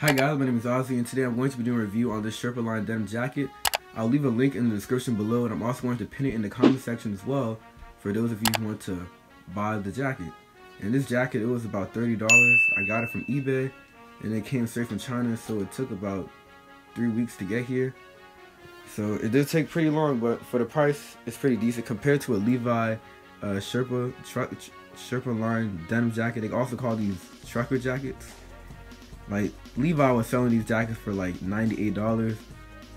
Hi guys, my name is Ozzy, and today I'm going to be doing a review on this Sherpa Line Denim Jacket. I'll leave a link in the description below, and I'm also going to pin it in the comment section as well for those of you who want to buy the jacket. And this jacket, it was about $30. I got it from eBay, and it came straight from China, so it took about 3 weeks to get here. So it did take pretty long, but for the price, it's pretty decent compared to a Levi Sherpa Line Denim Jacket. They also call these trucker jackets. Like, Levi was selling these jackets for like $98, and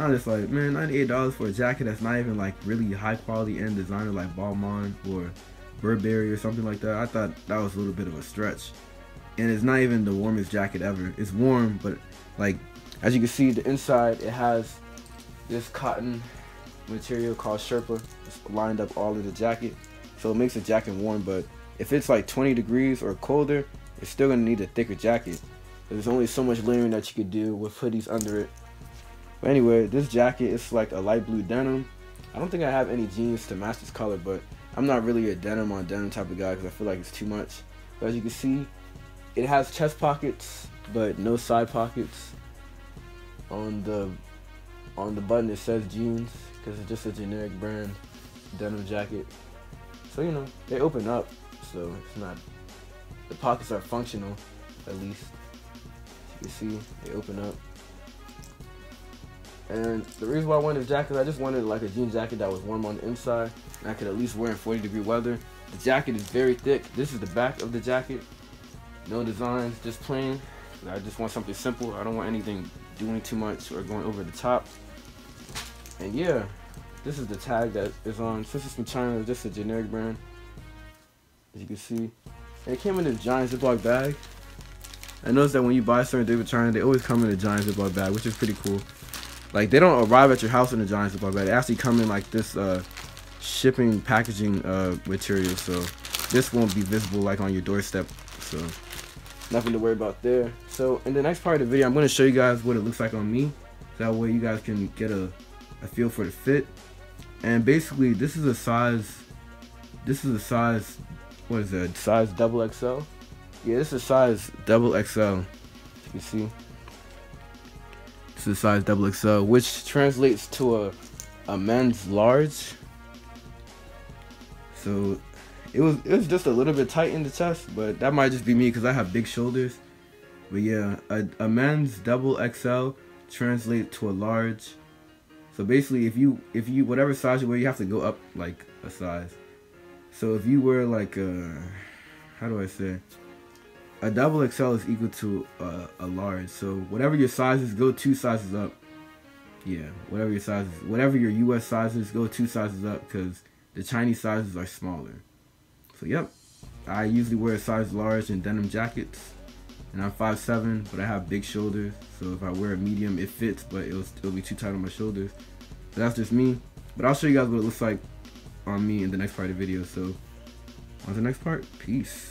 I'm just like, man, $98 for a jacket that's not even like really high quality and designer like Balmain or Burberry or something like that. I thought that was a little bit of a stretch, and it's not even the warmest jacket ever. It's warm, but like, as you can see, the inside, it has this cotton material called Sherpa lined up all in the jacket, so it makes the jacket warm. But if it's like 20 degrees or colder, it's still gonna need a thicker jacket. There's only so much layering that you could do with hoodies under it. But anyway, this jacket is like a light blue denim. I don't think I have any jeans to match this color, but I'm not really a denim on denim type of guy because I feel like it's too much. But as you can see, it has chest pockets, but no side pockets. On the button it says jeans because it's just a generic brand denim jacket. So you know, they open up, so it's not, the pockets are functional at least. You see, they open up. And the reason why I wanted this jacket is I just wanted like a jean jacket that was warm on the inside and I could at least wear in 40-degree weather. The jacket is very thick. This is the back of the jacket. No designs, just plain. I just want something simple. I don't want anything doing too much or going over the top. And yeah, this is the tag that is on. This is from China, just a generic brand, as you can see. And it came in this giant Ziploc bag. I noticed that when you buy certain things with China, they always come in a giant Ziploc bag, which is pretty cool. Like, they don't arrive at your house in a giant Ziploc bag. They actually come in like this shipping packaging material, so this won't be visible like on your doorstep. So nothing to worry about there. So in the next part of the video, I'm going to show you guys what it looks like on me. That way you guys can get a feel for the fit. And basically, this is a size. This is a size. What is that? Size XXL. Yeah, this is size XXL, as you can see. This is size XXL, which translates to a men's large. So it was just a little bit tight in the chest, but that might just be me because I have big shoulders. But yeah, a men's XXL translates to a large. So basically, if you whatever size you wear, you have to go up like a size. So if you wear like a, how do I say? A XXL is equal to a large, so whatever your size is, go 2 sizes up. Yeah, whatever your size is, whatever your US size is, go 2 sizes up because the Chinese sizes are smaller. So yep, I usually wear a size large in denim jackets, and I'm 5'7", but I have big shoulders, so if I wear a medium, it fits, but it'll still be too tight on my shoulders. But that's just me. But I'll show you guys what it looks like on me in the next part of the video. So on to the next part, peace.